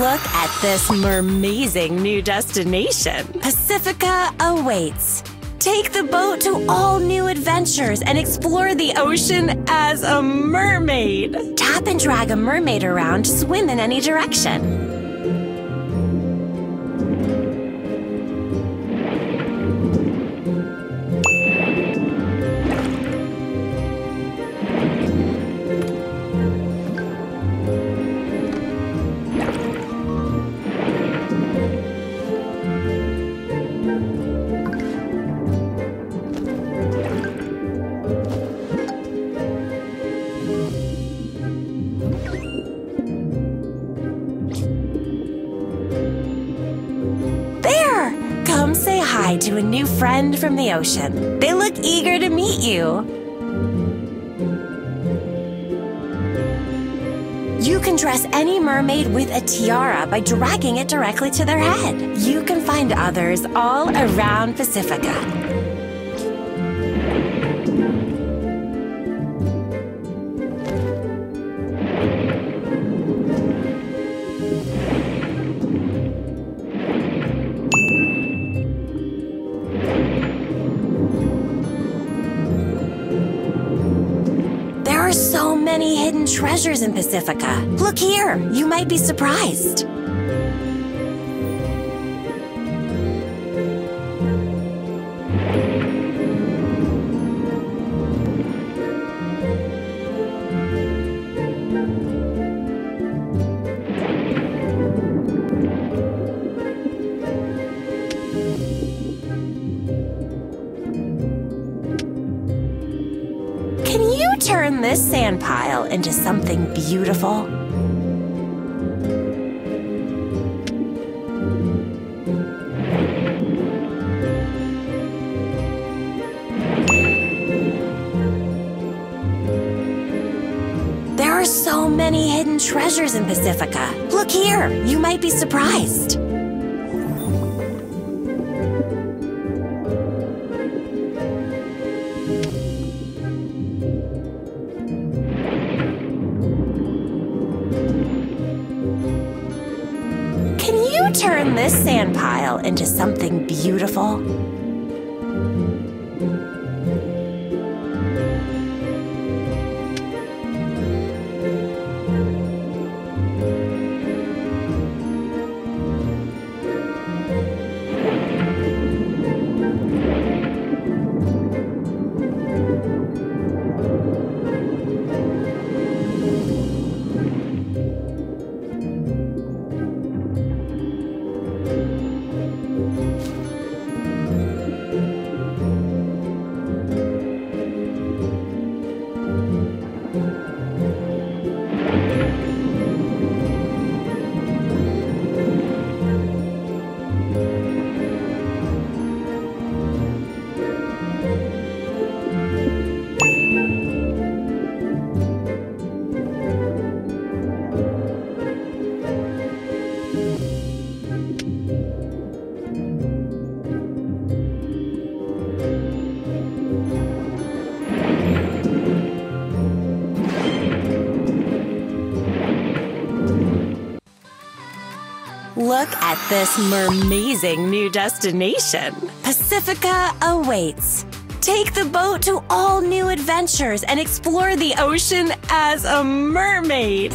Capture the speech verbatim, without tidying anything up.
Look at this mermazing new destination. Pacifica awaits. Take the boat to all new adventures and explore the ocean as a mermaid. Tap and drag a mermaid around to swim in any direction. Say hi to a new friend from the ocean. They look eager to meet you. You can dress any mermaid with a tiara by dragging it directly to their head. You can find others all around Pacifica. There are so many hidden treasures in Pacifica. Look here, you might be surprised. Turn this sand pile into something beautiful. There are so many hidden treasures in Pacifica. Look here, you might be surprised. Turn this sand pile into something beautiful. Look at this mermazing new destination. Pacifica awaits. Take the boat to all new adventures and explore the ocean as a mermaid.